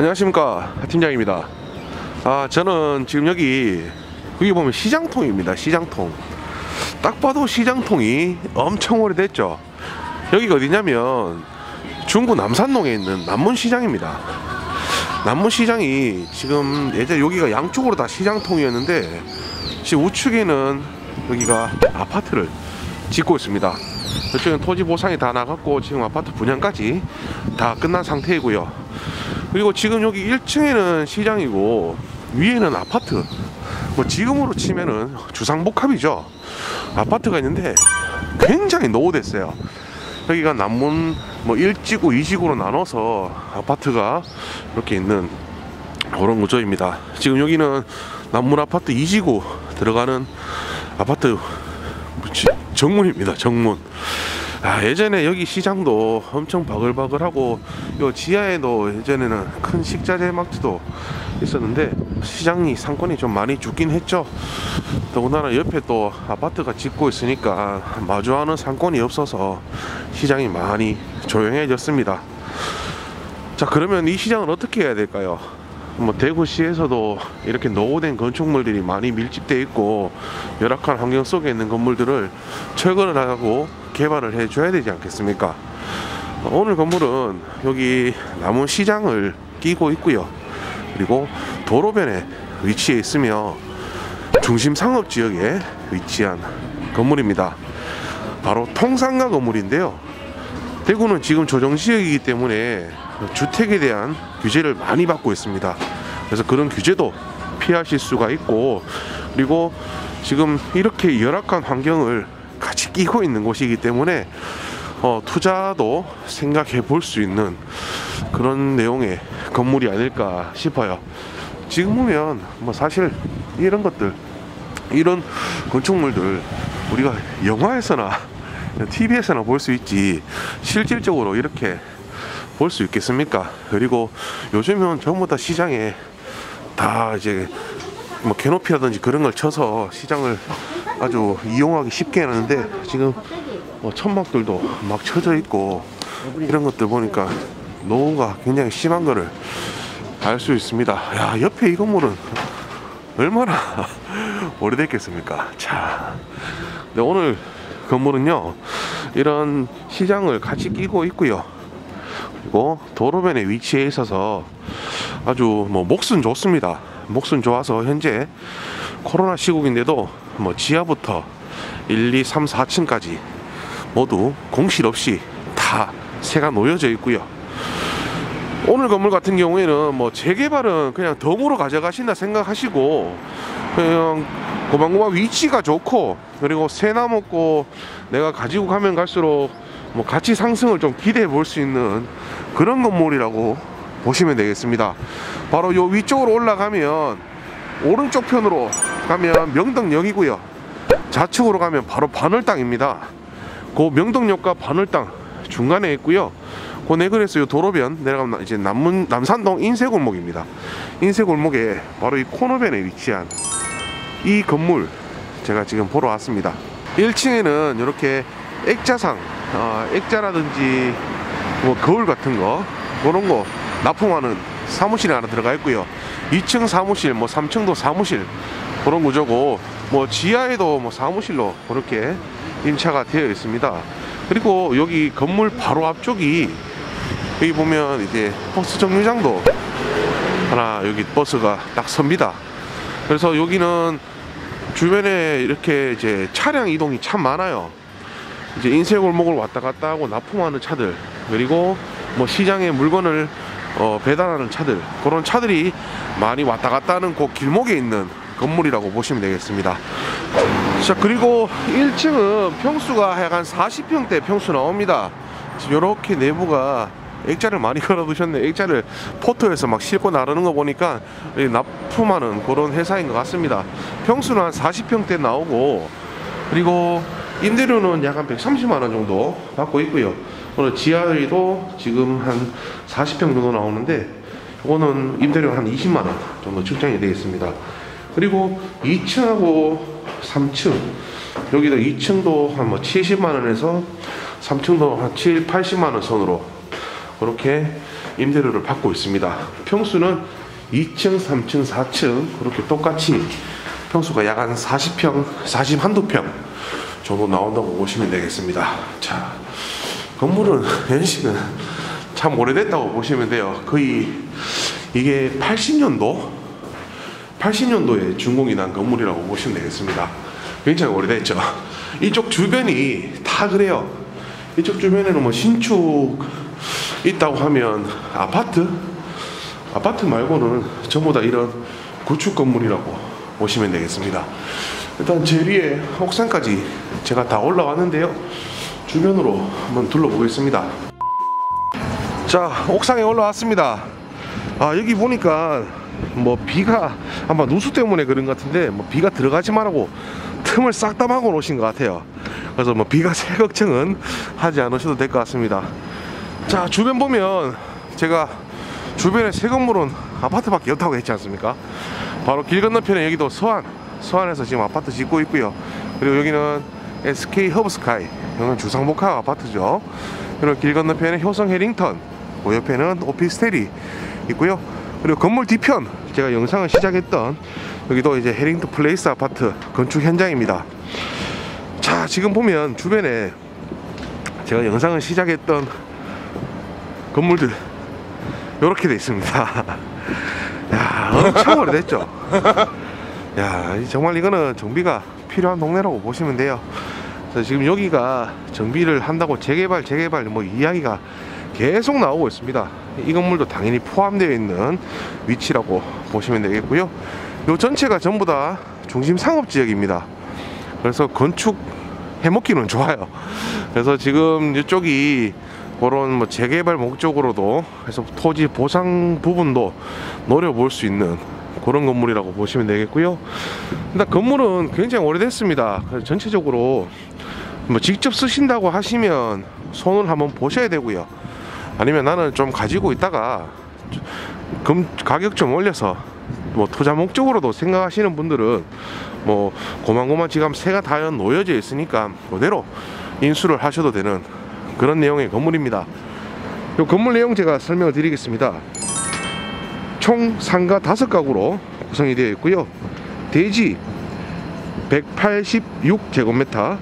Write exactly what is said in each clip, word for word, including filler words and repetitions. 안녕하십니까, 하팀장입니다. 아, 저는 지금 여기 여기 보면 시장통입니다. 시장통 딱 봐도 시장통이 엄청 오래됐죠. 여기가 어디냐면 중구 남산동에 있는 남문시장입니다. 남문시장이 지금 예전에 여기가 양쪽으로 다 시장통이었는데 지금 우측에는 여기가 아파트를 짓고 있습니다. 저쪽은 토지 보상이 다 나갔고 지금 아파트 분양까지 다 끝난 상태이고요. 그리고 지금 여기 일 층에는 시장이고 위에는 아파트, 뭐 지금으로 치면은 주상복합이죠. 아파트가 있는데 굉장히 노후됐어요. 여기가 남문 뭐 일 지구, 이 지구로 나눠서 아파트가 이렇게 있는 그런 구조입니다. 지금 여기는 남문 아파트 이 지구 들어가는 아파트 정문입니다. 정문. 아, 예전에 여기 시장도 엄청 바글바글하고 요 지하에도 예전에는 큰 식자재 마트도 있었는데 시장이 상권이 좀 많이 죽긴 했죠. 더군다나 옆에 또 아파트가 짓고 있으니까 마주하는 상권이 없어서 시장이 많이 조용해졌습니다. 자, 그러면 이 시장은 어떻게 해야 될까요? 뭐 대구시에서도 이렇게 노후된 건축물들이 많이 밀집되어 있고 열악한 환경 속에 있는 건물들을 철거를 하고 개발을 해줘야 되지 않겠습니까? 오늘 건물은 여기 남문 시장을 끼고 있고요. 그리고 도로변에 위치해 있으며 중심 상업지역에 위치한 건물입니다. 바로 통상가 건물인데요. 대구는 지금 조정지역이기 때문에 주택에 대한 규제를 많이 받고 있습니다. 그래서 그런 규제도 피하실 수가 있고, 그리고 지금 이렇게 열악한 환경을 같이 끼고 있는 곳이기 때문에 어, 투자도 생각해 볼 수 있는 그런 내용의 건물이 아닐까 싶어요. 지금 보면 뭐 사실 이런 것들, 이런 건축물들 우리가 영화에서나 티비에서나 볼 수 있지 실질적으로 이렇게 볼 수 있겠습니까? 그리고 요즘은 전부 다 시장에 다 이제 뭐 캐노피라든지 그런 걸 쳐서 시장을 아주 이용하기 쉽게 하는데 지금 뭐 천막들도 막 쳐져 있고 이런 것들 보니까 노후가 굉장히 심한 거를 알 수 있습니다. 야, 옆에 이 건물은 얼마나 오래됐겠습니까? 자, 네, 오늘 건물은요 이런 시장을 같이 끼고 있고요. 그리고 도로변에 위치해 있어서 아주 뭐 몫은 좋습니다. 몫은 좋아서 현재 코로나 시국인데도 뭐 지하부터 일, 이, 삼, 사층까지 모두 공실 없이 다 새가 놓여져 있고요. 오늘 건물 같은 경우에는 뭐 재개발은 그냥 덤으로 가져가신다 생각하시고 그냥 고방고방 위치가 좋고 그리고 새나 먹고 내가 가지고 가면 갈수록 뭐 가치 상승을 좀 기대해 볼 수 있는 그런 건물이라고 보시면 되겠습니다. 바로 요 위쪽으로 올라가면 오른쪽 편으로 가면 명덕역이고요. 좌측으로 가면 바로 반월당입니다. 그 명덕역과 반월당 중간에 있고요. 그 내근에서 요 도로변 내려가면 이제 남문 남산동 인쇄골목입니다. 인쇄골목에 바로 이 코너변에 위치한 이 건물 제가 지금 보러 왔습니다. 일 층에는 이렇게 액자상, 어, 액자라든지 뭐 거울 같은 거 그런 거 납품하는 사무실이 하나 들어가 있고요. 이 층 사무실, 뭐 삼 층도 사무실 그런 구조고 뭐 지하에도 뭐 사무실로 그렇게 임차가 되어 있습니다. 그리고 여기 건물 바로 앞쪽이 여기 보면 이제 버스 정류장도 하나 여기 버스가 딱 섭니다. 그래서 여기는 주변에 이렇게 이제 차량 이동이 참 많아요. 이제 인쇄골목을 왔다 갔다 하고 납품하는 차들, 그리고 뭐 시장에 물건을 어, 배달하는 차들, 그런 차들이 많이 왔다 갔다 하는 그 길목에 있는 건물이라고 보시면 되겠습니다. 자, 그리고 일 층은 평수가 약간 사십 평대 평수 나옵니다. 이렇게 내부가 액자를 많이 걸어 두셨네. 액자를 포터에서 막 싣고 나르는 거 보니까 납품하는 그런 회사인 것 같습니다. 평수는 한 사십 평대 나오고, 그리고 임대료는 약 한 백삼십만 원 정도 받고 있고요. 오늘 지하에도 지금 한 사십 평 정도 나오는데 이거는 임대료 한 이십만 원 정도 측정이 되어 있습니다. 그리고 이 층하고 삼 층, 여기도 이 층도 한 뭐 칠십만 원에서 삼 층도 한 칠팔십만 원 선으로 그렇게 임대료를 받고 있습니다. 평수는 이 층, 삼 층, 사 층 그렇게 똑같이 평수가 약 한 사십 평, 사십 한두 평 정도 나온다고 보시면 되겠습니다. 자, 건물은 연식은 참 오래됐다고 보시면 돼요. 거의 이게 팔십 년도에 준공이 난 건물이라고 보시면 되겠습니다. 굉장히 오래됐죠. 이쪽 주변이 다 그래요. 이쪽 주변에는 뭐 신축 있다고 하면 아파트? 아파트 말고는 전부 다 이런 구축 건물이라고 보시면 되겠습니다. 일단 제 위에 옥상까지 제가 다 올라왔는데요, 주변으로 한번 둘러보겠습니다. 자, 옥상에 올라왔습니다. 아, 여기 보니까 뭐 비가 아마 누수 때문에 그런 것 같은데 뭐 비가 들어가지 말라고 틈을 싹 다 막아 놓으신 것 같아요. 그래서 뭐 비가 새 걱정은 하지 않으셔도 될 것 같습니다. 자, 주변 보면 제가 주변에 새 건물은 아파트밖에 없다고 했지 않습니까? 바로 길 건너편에 여기도 서안, 서안에서 지금 아파트 짓고 있고요. 그리고 여기는 에스케이 허브스카이, 여기는 주상복합 아파트죠. 그리고 길 건너편에 효성 해링턴, 그 옆에는 오피스텔이 있고요. 그리고 건물 뒤편, 제가 영상을 시작했던 여기도 이제 해링턴 플레이스 아파트 건축 현장입니다. 자, 지금 보면 주변에 제가 영상을 시작했던 건물들 요렇게 돼 있습니다. 야, 엄청 오래됐죠. 야, 정말 이거는 정비가 필요한 동네라고 보시면 돼요. 그래서 지금 여기가 정비를 한다고 재개발 재개발 뭐 이야기가 계속 나오고 있습니다. 이 건물도 당연히 포함되어 있는 위치라고 보시면 되겠고요. 요 전체가 전부 다 중심 상업지역입니다. 그래서 건축 해먹기는 좋아요. 그래서 지금 이쪽이 그런 뭐 재개발 목적으로도 해서 토지 보상 부분도 노려볼 수 있는 그런 건물이라고 보시면 되겠고요. 일단 건물은 굉장히 오래됐습니다. 그래서 전체적으로 뭐 직접 쓰신다고 하시면 손을 한번 보셔야 되고요. 아니면 나는 좀 가지고 있다가 금 가격 좀 올려서 뭐 투자 목적으로도 생각하시는 분들은 뭐 고만고만 지금 새가 다 놓여져 있으니까 그대로 인수를 하셔도 되는 그런 내용의 건물입니다. 이 건물 내용 제가 설명을 드리겠습니다. 총 상가 다섯 가구로 구성이 되어 있고요. 대지 백팔십육 제곱미터,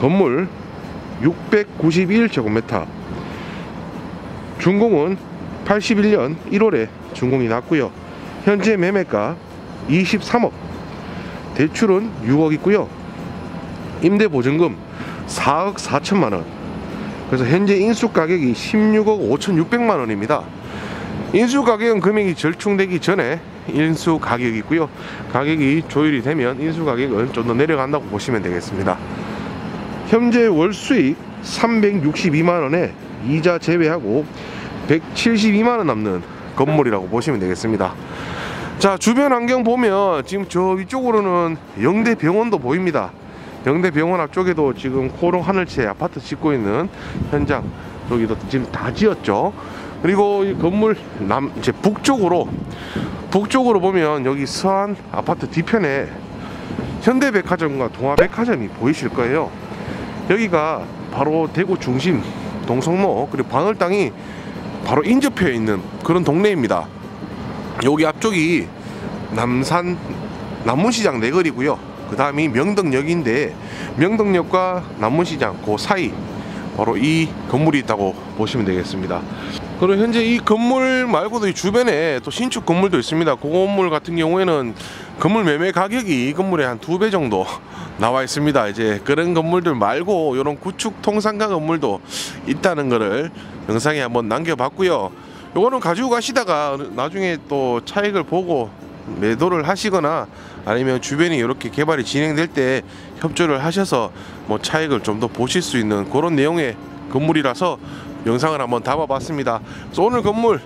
건물 육백구십일 제곱미터, 준공은 팔십일 년 일 월에 준공이 났고요. 현재 매매가 이십삼억, 대출은 육억 있고요. 임대 보증금 사억 사천만 원. 그래서 현재 인수 가격이 십육억 오천육백만 원입니다. 인수 가격은 금액이 절충되기 전에 인수 가격이 있고요. 가격이 조율이 되면 인수 가격은 좀 더 내려간다고 보시면 되겠습니다. 현재 월 수익 삼백육십이만 원에 이자 제외하고 백칠십이만 원 남는 건물이라고 보시면 되겠습니다. 자, 주변 환경 보면 지금 저 위쪽으로는 영대병원도 보입니다. 영대병원 앞쪽에도 지금 코롱하늘채 아파트 짓고 있는 현장, 여기도 지금 다 지었죠. 그리고 이 건물 남, 이제 북쪽으로 북쪽으로 보면 여기 서안 아파트 뒤편에 현대백화점과 동아백화점이 보이실 거예요. 여기가 바로 대구 중심 동성로, 그리고 반월당이 바로 인접해 있는 그런 동네입니다. 여기 앞쪽이 남산 남문시장 내거리고요. 그 다음이 명덕역인데 명덕역과 남문시장 그 사이 바로 이 건물이 있다고 보시면 되겠습니다. 그리고 현재 이 건물 말고도 이 주변에 또 신축 건물도 있습니다. 그 건물 같은 경우에는 건물 매매 가격이 이 건물의 한 두 배 정도 나와 있습니다. 이제 그런 건물들 말고 이런 구축 통상가 건물도 있다는 거를 영상에 한번 남겨봤고요. 요거는 가지고 가시다가 나중에 또 차익을 보고 매도를 하시거나 아니면 주변이 이렇게 개발이 진행될 때 협조를 하셔서 뭐 차익을 좀 더 보실 수 있는 그런 내용의 건물이라서 영상을 한번 담아봤습니다. 그래서 오늘 건물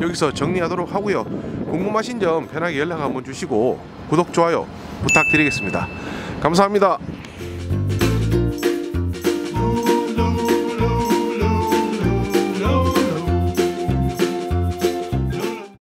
여기서 정리하도록 하고요. 궁금하신 점 편하게 연락 한번 주시고 구독, 좋아요 부탁드리겠습니다. 감사합니다.